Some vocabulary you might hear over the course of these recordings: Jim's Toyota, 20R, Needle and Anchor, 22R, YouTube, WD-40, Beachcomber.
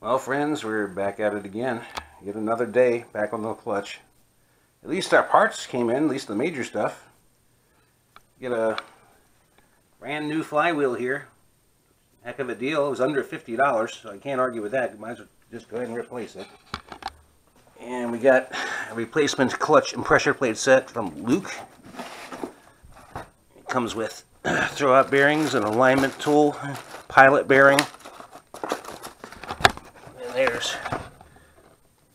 Well, friends, we're back at it again. Yet another day back on the clutch. At least our parts came in, at least the major stuff. Get a brand new flywheel here. Heck of a deal. It was under $50, so I can't argue with that. Might as well just go ahead and replace it. And we got a replacement clutch and pressure plate set from Luke. It comes with throwout bearings, an alignment tool, pilot bearing. There's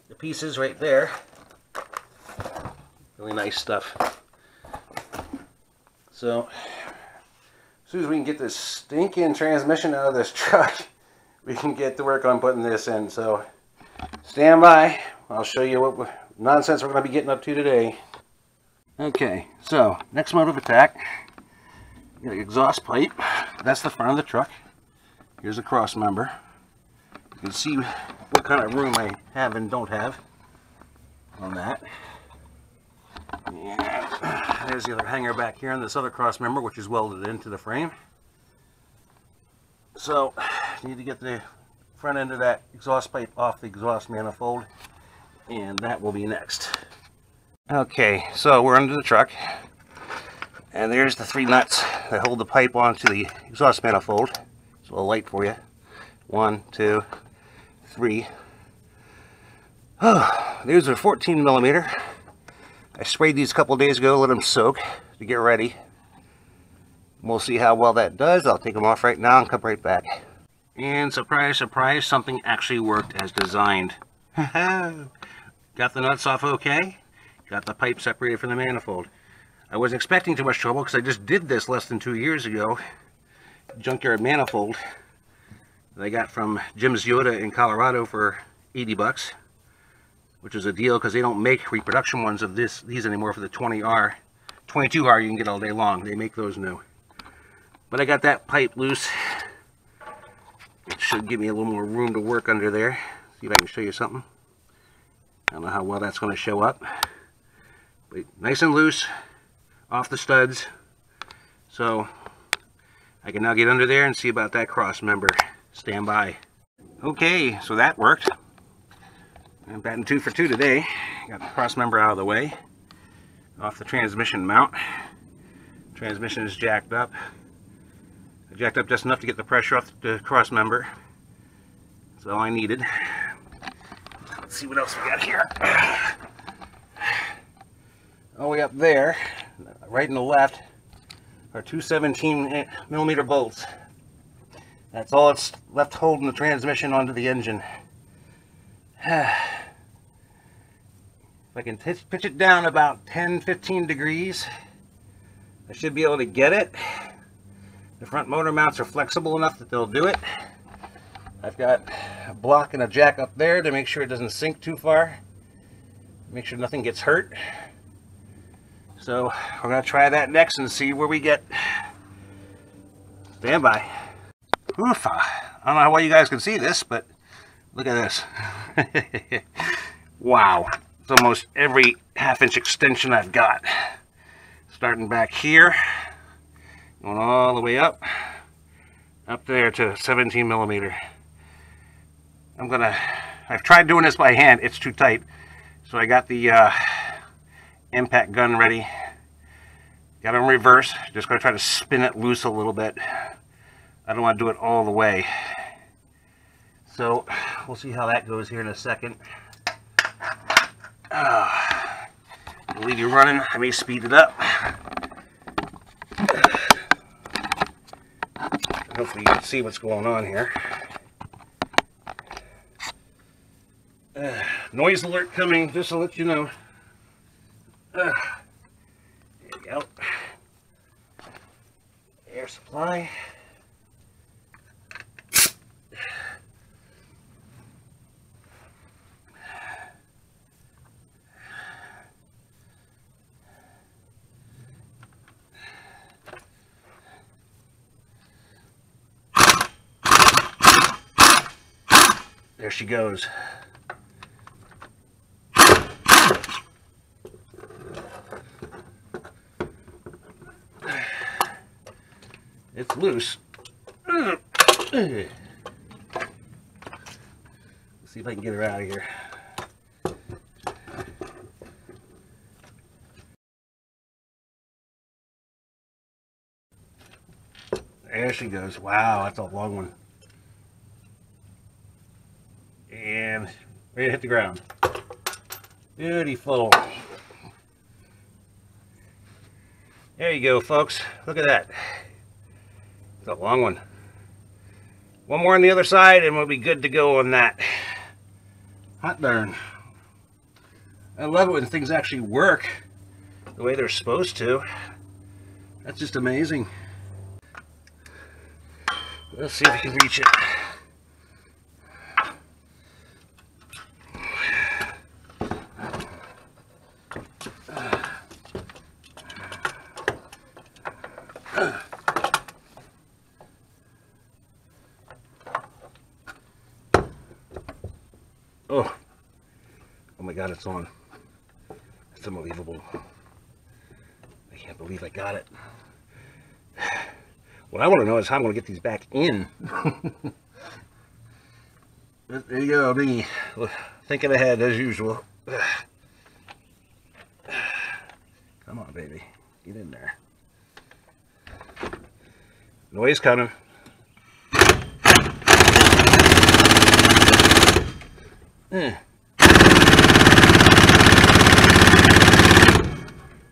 the pieces right there. Really nice stuff. So, as soon as we can get this stinking transmission out of this truck, we can get to work on putting this in. So, stand by. I'll show you what nonsense we're going to be getting up to today. Okay, so, next mode of attack. Got an exhaust pipe. That's the front of the truck. Here's a cross member. You can see what kind of room I have and don't have on that. Yeah. There's the other hanger back here on this other cross member, which is welded into the frame. So, you need to get the front end of that exhaust pipe off the exhaust manifold, and that will be next. Okay, so we're under the truck, and there's the three nuts that hold the pipe onto the exhaust manifold. It's a little light for you. 1, 2, 3. Oh, these are 14mm. I sprayed these a couple days ago, let them soak to get ready. We'll see how well that does. I'll take them off right now and come right back. And surprise, surprise, something actually worked as designed. Got the nuts off okay. Got the pipe separated from the manifold. I wasn't expecting too much trouble because I just did this less than 2 years ago. Junkyard manifold that I got from Jim's Toyota in Colorado for $80, which is a deal because they don't make reproduction ones of these anymore for the 20R. 22R you can get all day long. They make those new. But I got that pipe loose. It should give me a little more room to work under there. See if I can show you something. I don't know how well that's going to show up. But nice and loose, off the studs. So I can now get under there and see about that cross member. Stand by. Okay, so that worked. I'm batting 2 for 2 today. Got the cross member out of the way. Off the transmission mount. Transmission is jacked up. I jacked up just enough to get the pressure off the cross member. That's all I needed. Let's see what else we got here. All the way up there, right and the left, are two 17mm bolts. That's all that's left holding the transmission onto the engine. If I can pitch it down about 10-15 degrees, I should be able to get it. The front motor mounts are flexible enough that they'll do it. I've got a block and a jack up there to make sure it doesn't sink too far. Make sure nothing gets hurt. So we're going to try that next and see where we get. Stand by. Oof, I don't know why you guys can see this, but look at this. Wow, it's almost every half-inch extension I've got. Starting back here, going all the way up, up there to 17mm. I've tried doing this by hand, it's too tight. So I got the impact gun ready. Got it in reverse, just going to try to spin it loose a little bit. I don't want to do it all the way. So we'll see how that goes here in a second. I'll leave you running. I may speed it up. Hopefully you can see what's going on here. Noise alert coming, just to let you know. There you go. Air supply. There she goes. It's loose. see if I can get her out of here. There she goes. Wow, that's a long one. And ready to hit the ground. Beautiful. There you go, folks. Look at that. It's a long one. One more on the other side and we'll be good to go on that. Hot darn. I love it when things actually work the way they're supposed to. That's just amazing. Let's see if I can reach it. Oh my God, it's on. It's unbelievable. I can't believe I got it. What I want to know is how I'm going to get these back in. There you go, me thinking ahead as usual. Come on, baby, get in there. Noise coming.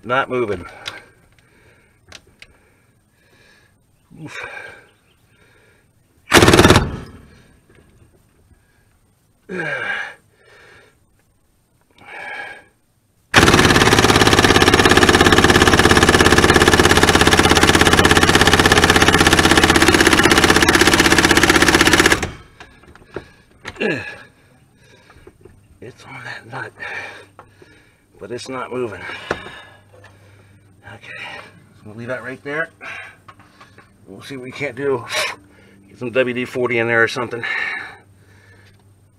Not moving. Oof. It's on that nut, but it's not moving. Okay, so we'll leave that right there. We'll see what we can't do. Get some WD-40 in there or something.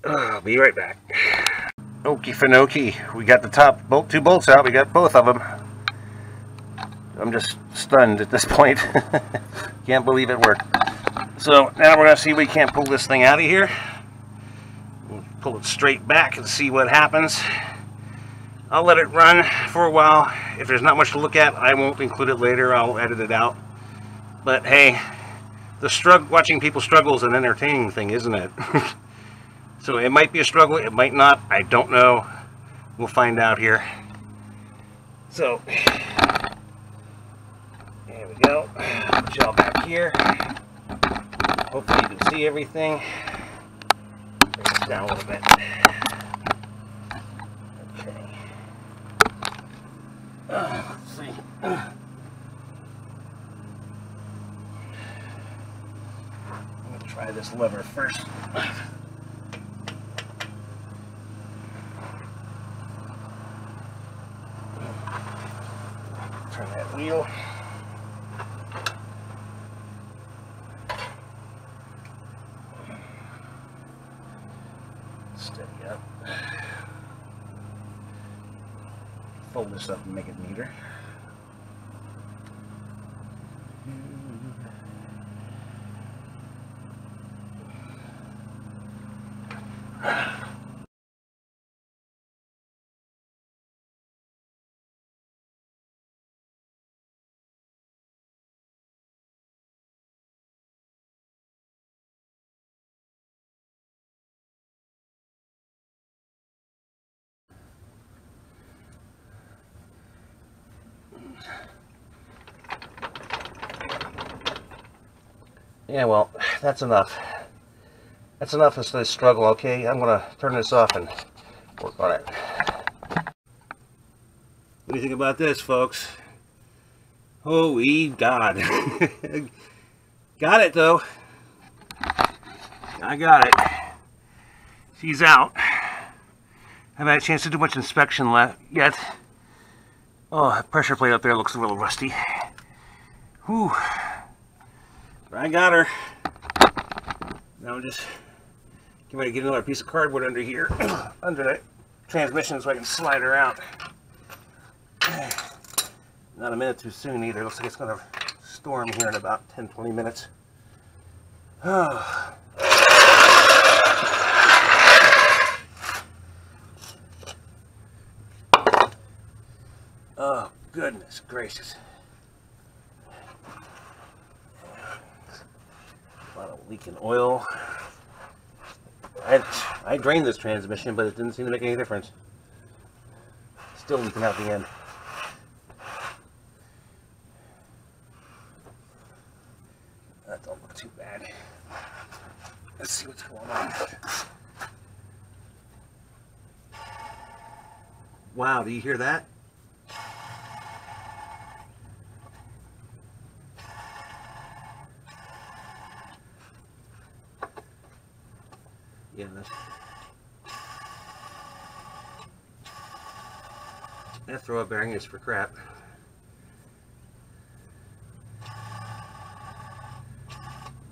I'll be right back. Okie finokie, we got the top bolt, 2 bolts out. We got both of them. I'm just stunned at this point. Can't believe it worked. So now we're gonna see if we can't pull this thing out of here. We'll pull it straight back and see what happens. I'll let it run for a while. If there's not much to look at, I won't include it later. I'll edit it out. But hey, the struggle, watching people struggle is an entertaining thing, isn't it? So it might be a struggle, it might not, I don't know. We'll find out here. So, there we go. Put y'all back here. Hopefully you can see everything. Bring this down a little bit. Okay. Let's see. Try this lever first. Turn that wheel. Steady up. Fold this up and make it neater. Yeah, well, that's enough. That's enough of this struggle, okay? I'm gonna turn this off and work on it. What do you think about this, folks? Holy God. Got it, though. I got it. She's out. Haven't had a chance to do much inspection yet. Oh, that pressure plate up there looks a little rusty. Whew. I got her. Now I'm just getting ready to get another piece of cardboard under here, under that transmission, so I can slide her out. Not a minute too soon either. Looks like it's going to storm here in about 10-20 minutes. Oh. Goodness gracious. A lot of leaking oil. I drained this transmission, but it didn't seem to make any difference. Still leaking out the end. That don't look too bad. Let's see what's going on. Wow, do you hear that? Yeah, that throw-up bearing is for crap.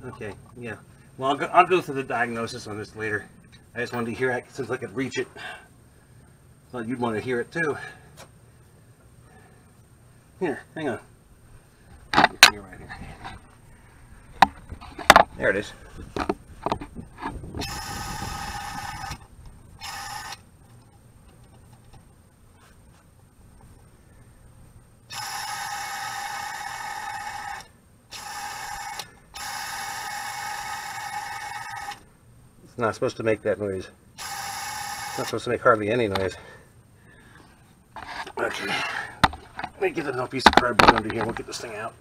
Okay, yeah. Well, I'll go through the diagnosis on this later. I just wanted to hear it since I could reach it. Thought you'd want to hear it too. Here, hang on. You're right here. There it is. It's not supposed to make that noise. It's not supposed to make hardly any noise. Okay. Let me get another piece of cardboard under here. We'll get this thing out.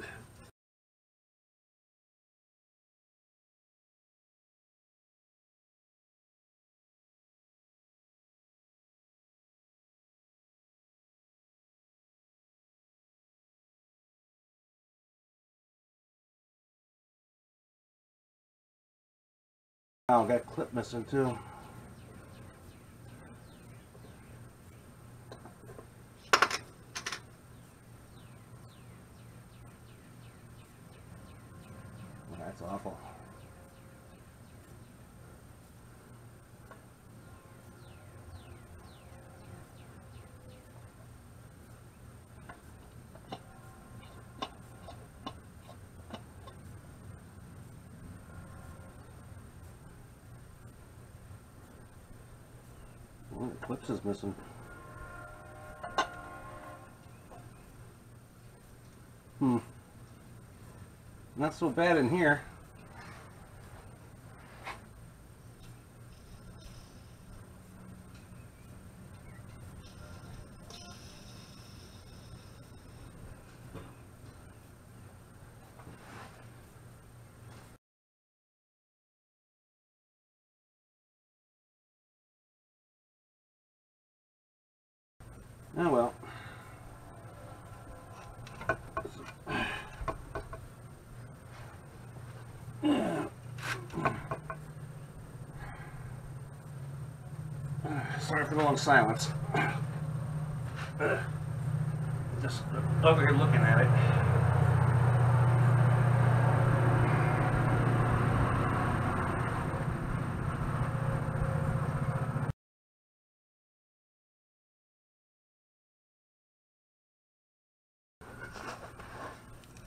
Oh, got a clip missing too. That's awful. Oh, the clips is missing. Not so bad in here. Oh well. Sorry for the long silence. Just over here looking at it.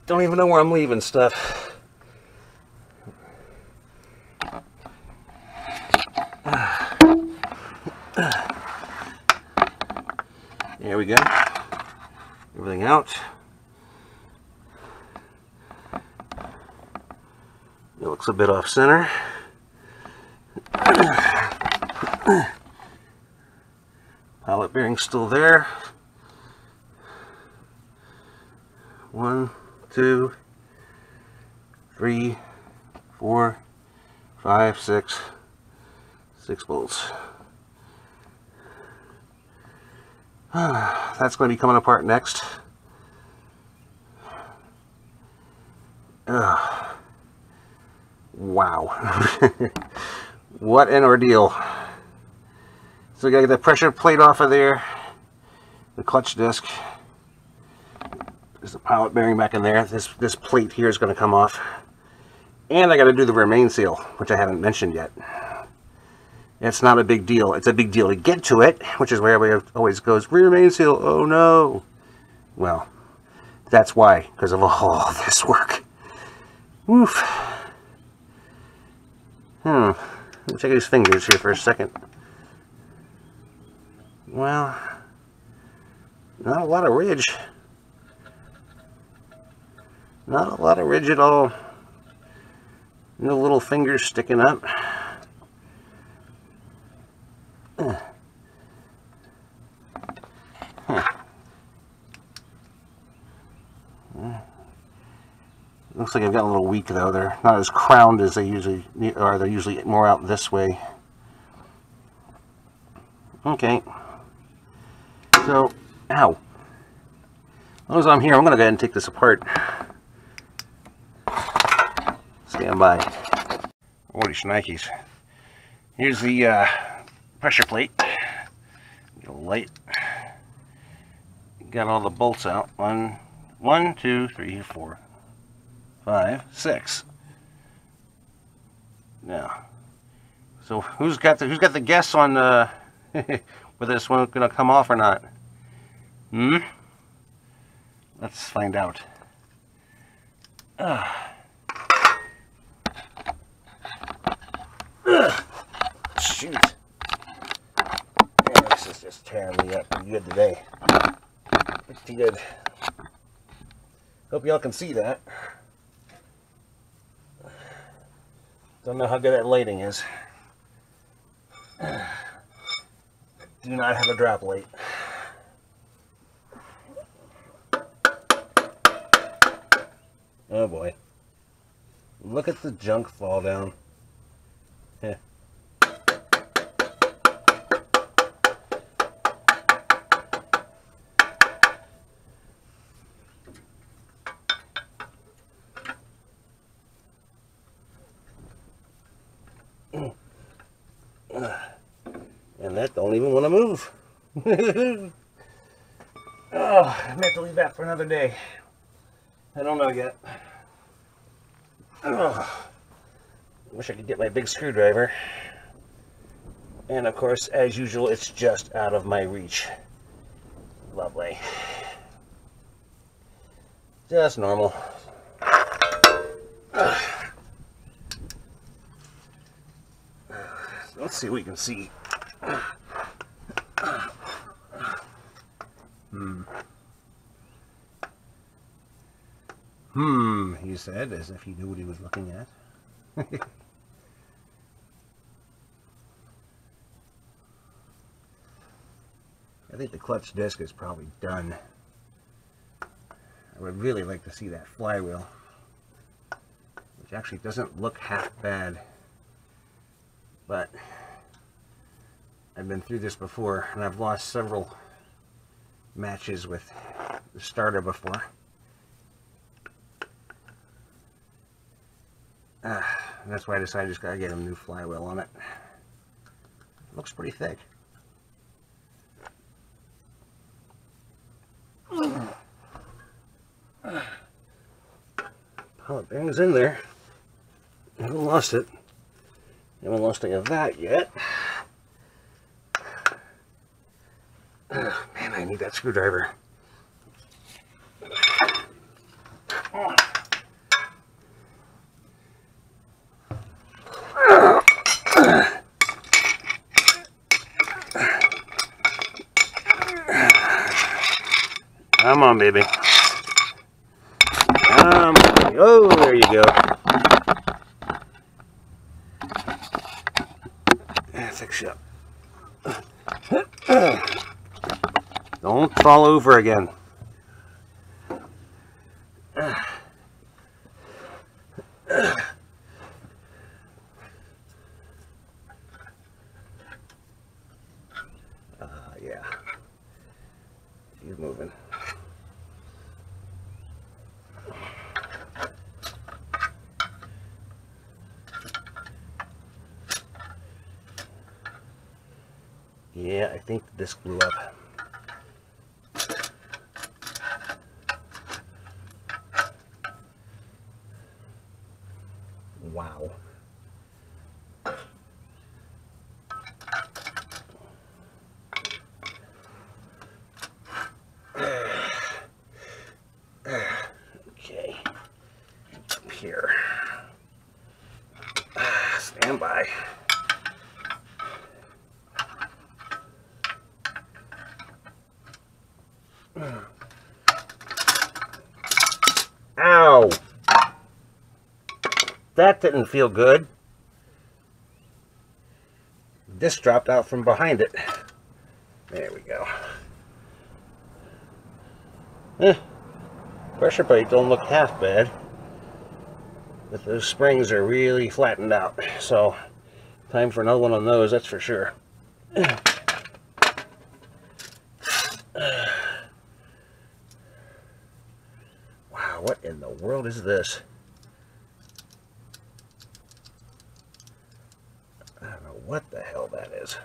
Don't even know where I'm leaving stuff. There we go. Everything out. It looks a bit off center. Pilot bearing's still there. One, two, three, four, five, six. 6 bolts. That's going to be coming apart next. Wow. What an ordeal. So we got to get the pressure plate off of there. The clutch disc. There's the pilot bearing back in there. This plate here is going to come off. And I got to do the rear main seal, which I haven't mentioned yet. It's not a big deal. It's a big deal to get to it, which is where everybody always goes, rear main seal, oh no. Well, that's why, because of all this work. Woof. Let me check these fingers here for a second. Well, not a lot of ridge. Not a lot of rigid, all no little fingers sticking up. Looks like I've got a little weak though. They're not as crowned as they usually are. They're usually more out this way. Okay. So, ow. As long as I'm here, I'm going to go ahead and take this apart. Stand by. Holy shnikes. Here's the pressure plate. Get a light. Got all the bolts out. One, two, three, four. 5, 6. Now, so who's got the guess on whether this one's gonna come off or not? Let's find out. Shoot! Man, this is just tearing me up pretty good today. Pretty good. Hope y'all can see that. Don't know how good that lighting is. Do not have a drop light. Oh boy. Look at the junk fall down. Yeah. And that don't even want to move. Oh, I meant to leave that for another day. I don't know yet. Oh, wish I could get my big screwdriver. And of course, as usual, it's just out of my reach. Lovely. Just normal. Let's see what we can see. He said, as if he knew what he was looking at. I think the clutch disc is probably done. I would really like to see that flywheel, which actually doesn't look half bad. But I've been through this before, and I've lost several matches with the starter before. That's why I decided I just gotta get a new flywheel on it. Looks pretty thick. Pilot bearings in there. Haven't lost it. Haven't lost any of that yet. Man, I need that screwdriver. Come on, baby. Oh, there you go. Fix you up. Don't fall over again. Yeah. Keep moving. Yeah, I think the disc blew up. Wow. Okay. Up here. Stand by. Ow! That didn't feel good. This dropped out from behind it. There we go. Pressure plate don't look half bad, but those springs are really flattened out, so time for another one on those, that's for sure. Wow, what in the world is this? I don't know what the hell that is.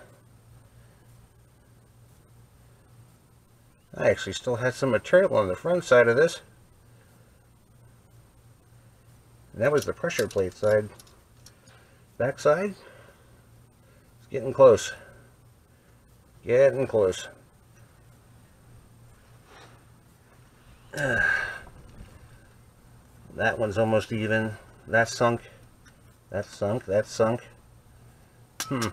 I actually still had some material on the front side of this. And that was the pressure plate side. Back side? It's getting close. Getting close. That one's almost even. That's sunk. That's sunk. That's sunk. Looks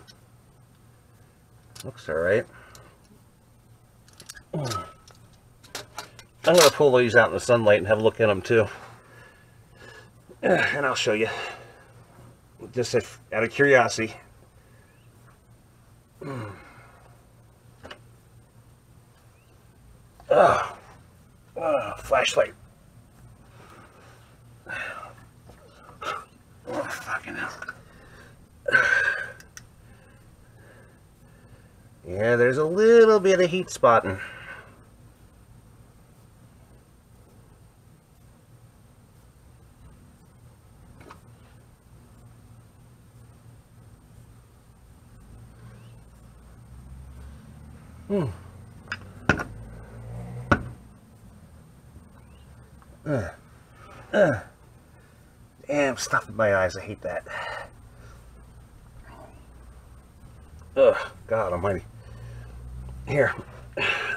alright. I'm going to pull these out in the sunlight and have a look at them too. And I'll show you. Just out of curiosity. Oh, flashlight. Oh, fucking hell. Yeah, there's a little bit of heat spotting. Damn, stuff in my eyes. I hate that. Ugh, God almighty. Here,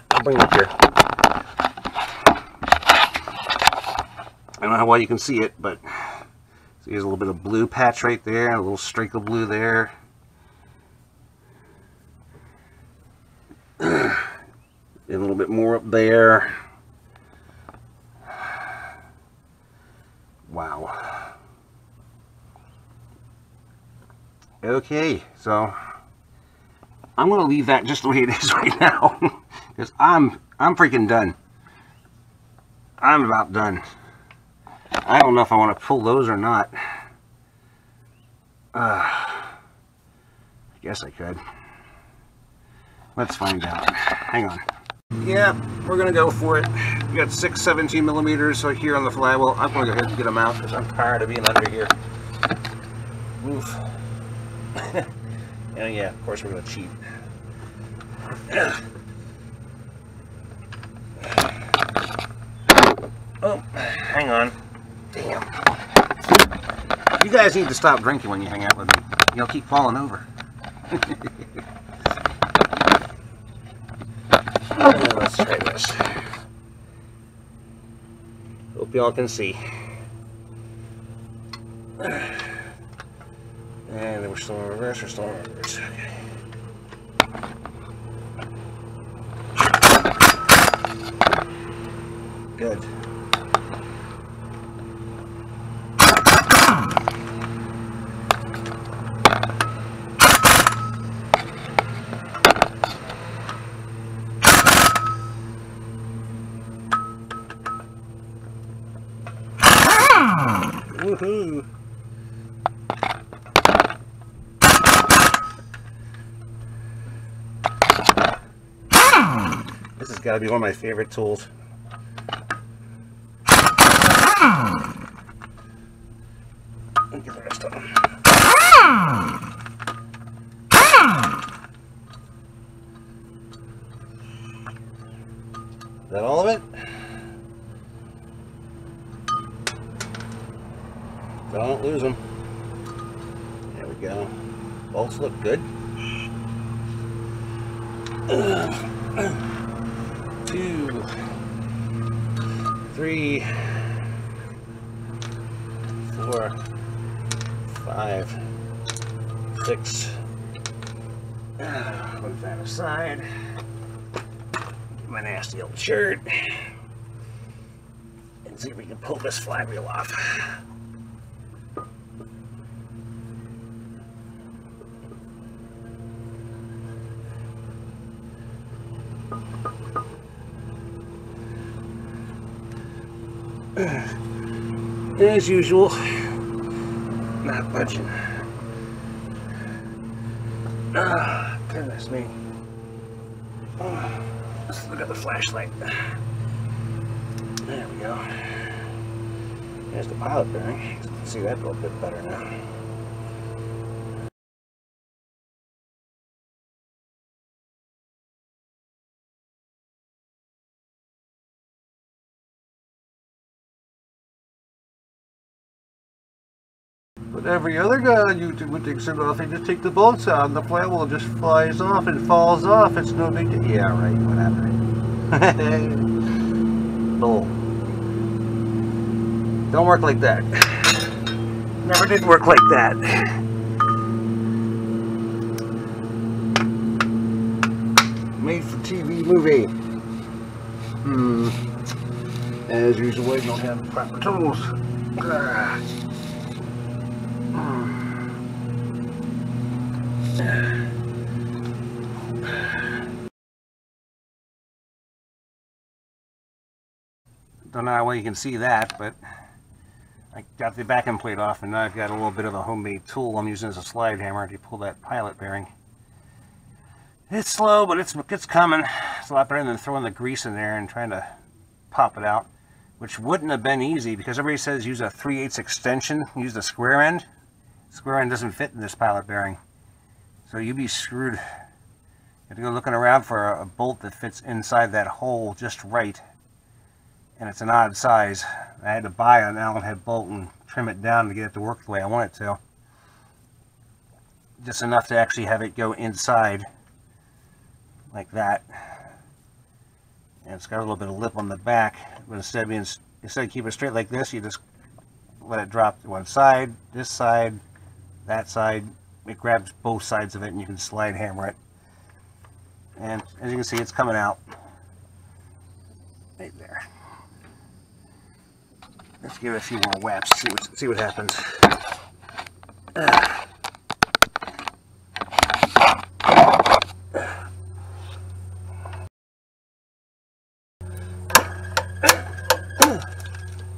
I'll bring it here. I don't know how well you can see it, but see, there's a little bit of blue patch right there, and a little streak of blue there. And a little bit more up there. Wow. Okay, so I'm going to leave that just the way it is right now, because I'm freaking done. I'm about done. I don't know if I want to pull those or not. I guess I could. Let's find out. Hang on. Yeah, we're going to go for it. We got 6 17mm here on the flywheel. I'm going to go ahead and get them out because I'm tired of being under here. Oof. And yeah, of course we're going to cheat. Oh, hang on. Damn. You guys need to stop drinking when you hang out with me. You'll keep falling over. Let's try this. Hope y'all can see. And we're still in reverse, okay. Good. Woohoo! Gotta be one of my favorite tools. Look at the rest of them. Is that all of it? Don't lose them. There we go. Bolts look good. Two, three, four, five, six. Move that aside. My nasty old shirt. and see if we can pull this flywheel off. As usual, not budging. Ah, oh, goodness me. Oh, let's look at the flashlight. There we go. There's the pilot bearing. You can see that a little bit better now. But every other guy on YouTube would take it off, they just take the bolts out and the flywheel just flies off and falls off. It's no big deal. Yeah, right, whatever. Bull. Don't work like that. Never did work like that. Made for TV movie. As usual, we don't have proper tools. Don't know how well you can see that, but I got the backing plate off and now I've got a little bit of a homemade tool I'm using as a slide hammer to pull that pilot bearing. It's slow, but it's coming. It's a lot better than throwing the grease in there and trying to pop it out, which wouldn't have been easy because everybody says use a 3/8 extension, use the square end. Square end doesn't fit in this pilot bearing. So you'd be screwed. You have to go looking around for a bolt that fits inside that hole just right. And it's an odd size. I had to buy an Allen head bolt and trim it down to get it to work the way I want it to. Just enough to actually have it go inside like that. And it's got a little bit of lip on the back. But instead of keeping it straight like this, you just let it drop to one side, this side, that side. It grabs both sides of it and you can slide hammer it. And as you can see, it's coming out right there. Let's give it a few more whaps, see what happens.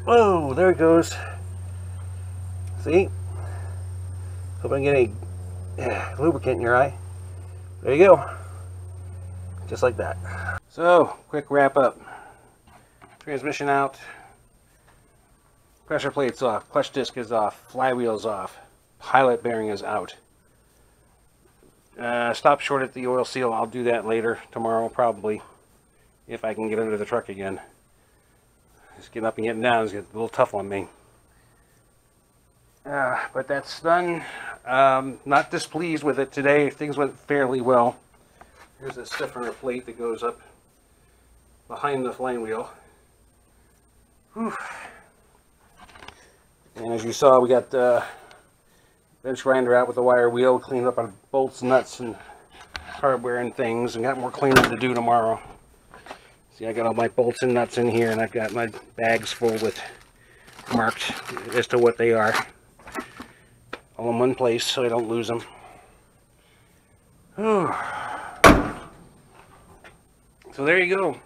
Whoa, there it goes. See? Hope I can get any lubricant in your eye. There you go. Just like that. So, quick wrap up. Transmission out. Pressure plate's off, clutch disc is off, flywheel's off, pilot bearing is out. Stop short at the oil seal. I'll do that later, tomorrow probably, if I can get under the truck again. Just getting up and getting down is getting a little tough on me. But that's done. Not displeased with it today. Things went fairly well. Here's a stiffer plate that goes up behind the flywheel. Whew. And as you saw, we got the bench grinder out with the wire wheel, cleaned up on bolts, nuts, and hardware and things, and got more cleanup to do tomorrow. See, I got all my bolts and nuts in here, and I've got my bags full with marked as to what they are, all in one place so I don't lose them. Whew. So there you go.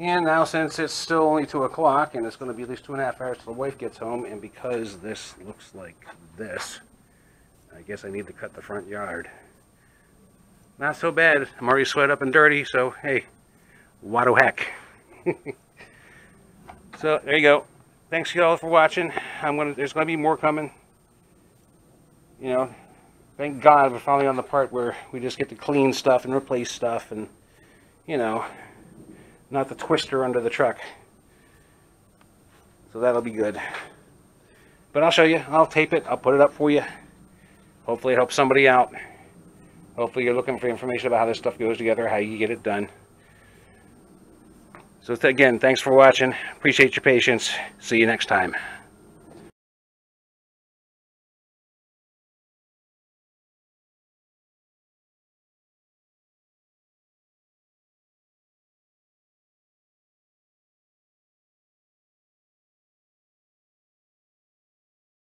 And now, since it's still only 2 o'clock and it's going to be at least 2.5 hours till the wife gets home, and because this looks like this, I guess I need to cut the front yard. Not so bad. I'm already sweat up and dirty, so hey, what the heck. So there you go. Thanks y'all for watching. There's going to be more coming. You know, thank God we're finally on the part where we just get to clean stuff and replace stuff, and you know, not the twister under the truck. So that'll be good. But I'll show you. I'll tape it. I'll put it up for you. Hopefully it helps somebody out. Hopefully you're looking for information about how this stuff goes together, how you get it done. So again, thanks for watching. Appreciate your patience. See you next time.